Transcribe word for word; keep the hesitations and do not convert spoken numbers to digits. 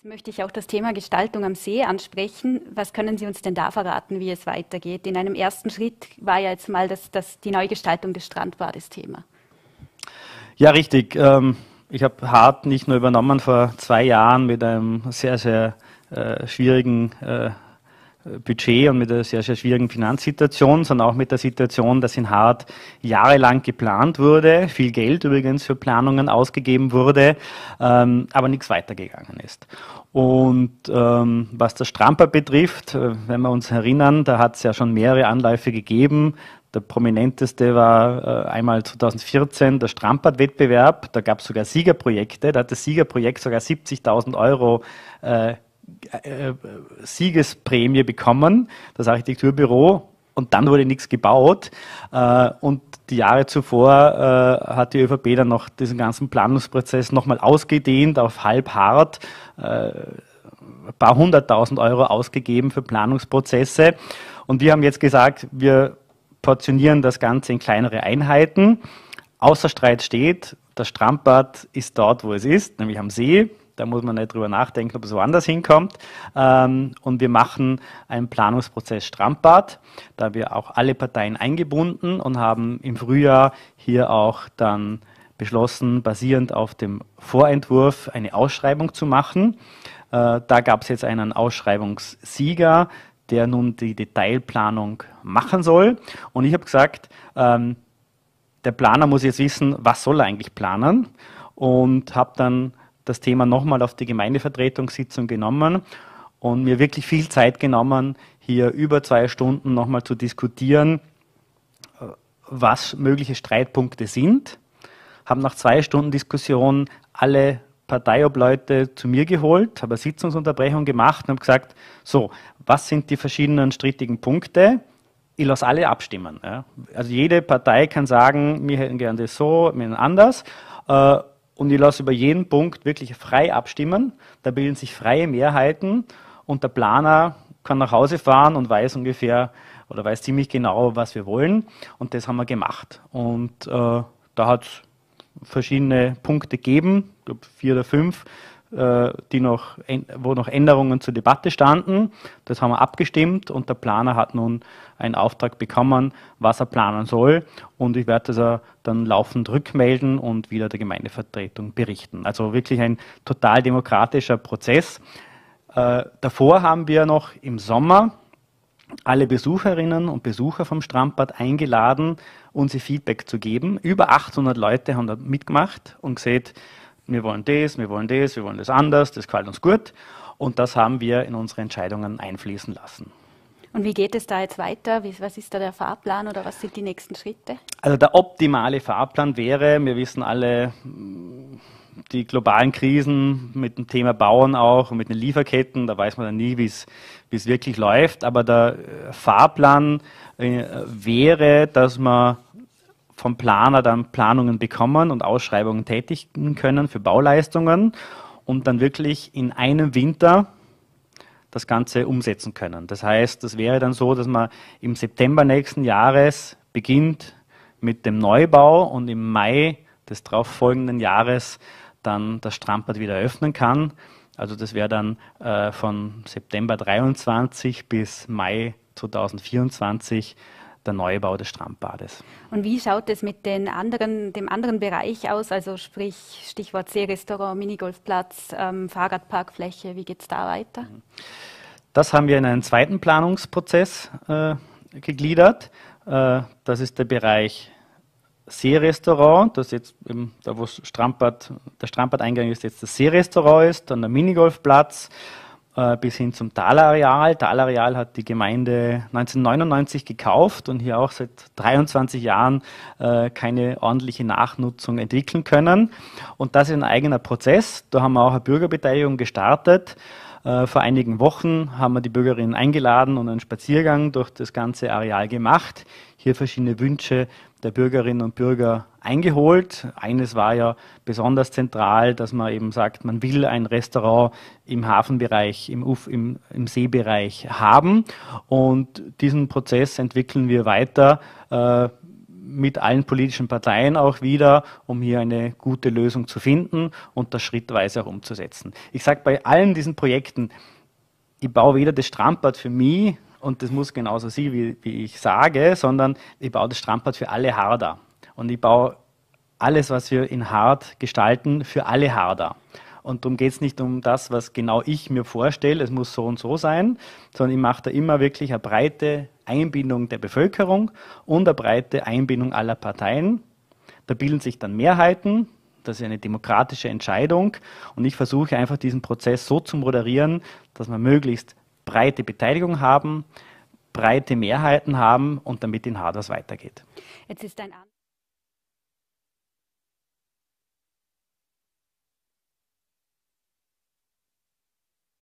Jetzt möchte ich auch das Thema Gestaltung am See ansprechen. Was können Sie uns denn da verraten, wie es weitergeht? In einem ersten Schritt war ja jetzt mal das, das, die Neugestaltung des Strandbades Thema. Ja, richtig. Ich habe Hart nicht nur übernommen vor zwei Jahren mit einem sehr, sehr äh, schwierigen äh, Budget und mit einer sehr, sehr schwierigen Finanzsituation, sondern auch mit der Situation, dass in Hart jahrelang geplant wurde, viel Geld übrigens für Planungen ausgegeben wurde, ähm, aber nichts weitergegangen ist. Und ähm, was das Strandbad betrifft, äh, wenn wir uns erinnern, da hat es ja schon mehrere Anläufe gegeben. Der prominenteste war äh, einmal zweitausendvierzehn der Strandbad-Wettbewerb. Da gab es sogar Siegerprojekte. Da hat das Siegerprojekt sogar siebzigtausend Euro äh, Siegesprämie bekommen, das Architekturbüro, und dann wurde nichts gebaut. Und die Jahre zuvor hat die ÖVP dann noch diesen ganzen Planungsprozess nochmal ausgedehnt auf halb Hart, ein paar hunderttausend Euro ausgegeben für Planungsprozesse. Und wir haben jetzt gesagt, wir portionieren das Ganze in kleinere Einheiten. Außer Streit steht, das Strandbad ist dort, wo es ist, nämlich am See. Da muss man nicht drüber nachdenken, ob es woanders hinkommt. Und wir machen einen Planungsprozess Strandbad. Da haben wir auch alle Parteien eingebunden und haben im Frühjahr hier auch dann beschlossen, basierend auf dem Vorentwurf eine Ausschreibung zu machen. Da gab es jetzt einen Ausschreibungssieger, der nun die Detailplanung machen soll. Und ich habe gesagt, der Planer muss jetzt wissen, was soll er eigentlich planen? Und habe dann das Thema nochmal auf die Gemeindevertretungssitzung genommen und mir wirklich viel Zeit genommen, hier über zwei Stunden nochmal zu diskutieren, was mögliche Streitpunkte sind. Haben nach zwei Stunden Diskussion alle Parteiobleute zu mir geholt, habe eine Sitzungsunterbrechung gemacht und habe gesagt, so, was sind die verschiedenen strittigen Punkte? Ich lasse alle abstimmen. Ja. Also jede Partei kann sagen, wir hätten gerne das so, wir hätten anders. Äh, Und ich lasse über jeden Punkt wirklich frei abstimmen. Da bilden sich freie Mehrheiten und der Planer kann nach Hause fahren und weiß ungefähr oder weiß ziemlich genau, was wir wollen. Und das haben wir gemacht. Und äh, da hat es verschiedene Punkte gegeben, ich glaube vier oder fünf, äh, die noch, wo noch Änderungen zur Debatte standen. Das haben wir abgestimmt und der Planer hat nun einen Auftrag bekommen, was er planen soll. Und ich werde das dann laufend rückmelden und wieder der Gemeindevertretung berichten. Also wirklich ein total demokratischer Prozess. Äh, davor haben wir noch im Sommer alle Besucherinnen und Besucher vom Strandbad eingeladen, uns ihr Feedback zu geben. Über achthundert Leute haben da mitgemacht und gesagt, wir wollen das, wir wollen das, wir wollen das anders, das gefällt uns gut. Und das haben wir in unsere Entscheidungen einfließen lassen. Und wie geht es da jetzt weiter? Was ist da der Fahrplan oder was sind die nächsten Schritte? Also der optimale Fahrplan wäre, wir wissen alle, die globalen Krisen mit dem Thema Bauen auch und mit den Lieferketten, da weiß man dann nie, wie es wirklich läuft. Aber der Fahrplan wäre, dass man vom Planer dann Planungen bekommen und Ausschreibungen tätigen können für Bauleistungen und dann wirklich in einem Winter das Ganze umsetzen können. Das heißt, das wäre dann so, dass man im September nächsten Jahres beginnt mit dem Neubau und im Mai des darauffolgenden Jahres dann das Strandbad wieder öffnen kann. Also das wäre dann äh, von September dreiundzwanzig bis Mai zweitausendvierundzwanzig der Neubau des Strandbades. Und wie schaut es mit den anderen, dem anderen Bereich aus? Also sprich Stichwort Seerestaurant, Minigolfplatz, ähm, Fahrradparkfläche, wie geht es da weiter? Das haben wir in einen zweiten Planungsprozess äh, gegliedert. Äh, das ist der Bereich Seerestaurant, das jetzt eben, da wo Strandbad, der Strandbadeingang ist, jetzt das Seerestaurant ist, dann der Minigolfplatz äh, bis hin zum Talareal. Talareal hat die Gemeinde neunzehnhundertneunundneunzig gekauft und hier auch seit dreiundzwanzig Jahren äh, keine ordentliche Nachnutzung entwickeln können. Und das ist ein eigener Prozess. Da haben wir auch eine Bürgerbeteiligung gestartet. Äh, vor einigen Wochen haben wir die Bürgerinnen eingeladen und einen Spaziergang durch das ganze Areal gemacht. Hier verschiedene Wünsche der Bürgerinnen und Bürger eingeholt. Eines war ja besonders zentral, dass man eben sagt, man will ein Restaurant im Hafenbereich, im, Uf, im, im Seebereich haben. Und diesen Prozess entwickeln wir weiter äh, mit allen politischen Parteien auch wieder, um hier eine gute Lösung zu finden und das schrittweise auch umzusetzen. Ich sage bei allen diesen Projekten, ich baue weder das Strandbad für mich, und das muss genauso sein, wie, wie ich sage, sondern ich baue das Strandbad für alle Harder. Und ich baue alles, was wir in Hard gestalten, für alle Harder. Und darum geht es nicht um das, was genau ich mir vorstelle, es muss so und so sein, sondern ich mache da immer wirklich eine breite Einbindung der Bevölkerung und eine breite Einbindung aller Parteien. Da bilden sich dann Mehrheiten, das ist eine demokratische Entscheidung und ich versuche einfach diesen Prozess so zu moderieren, dass man möglichst breite Beteiligung haben, breite Mehrheiten haben und damit in Hard was weitergeht. Jetzt ist ein